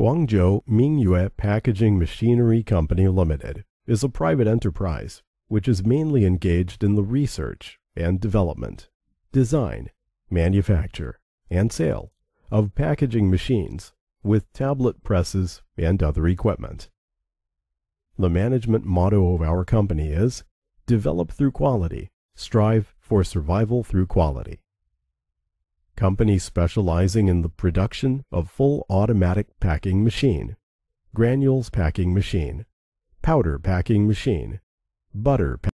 Guangzhou Mingyue Packaging Machinery Company Limited is a private enterprise which is mainly engaged in the research and development, design, manufacture, and sale of packaging machines with tablet presses and other equipment. The management motto of our company is, "Develop through quality, strive for survival through quality." Company specializing in the production of full automatic packing machine, granules packing machine, powder packing machine, butter packing machine.